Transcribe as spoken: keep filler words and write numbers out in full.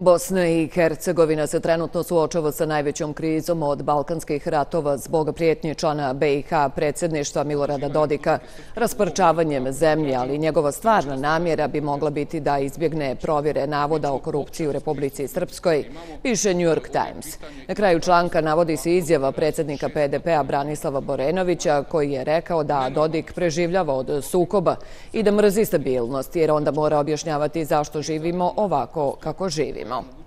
Bosna i Hercegovina se trenutno suočava sa najvećom krizom od balkanskih ratova zbog prijetnji člana Be i Ha predsjedništva Milorada Dodika rasparčavanjem zemlje, ali njegova stvarna namjera bi mogla biti da izbjegne provjere navoda o korupciji u Republici Srpskoj, piše New York Times. Na kraju članka navodi se izjava predsjednika Pe De Pea Branislava Borenovića, koji je rekao da Dodik preživljava od sukoba i da mrzi stabilnost, jer onda mora objašnjavati zašto živimo ovako kako živimo. No.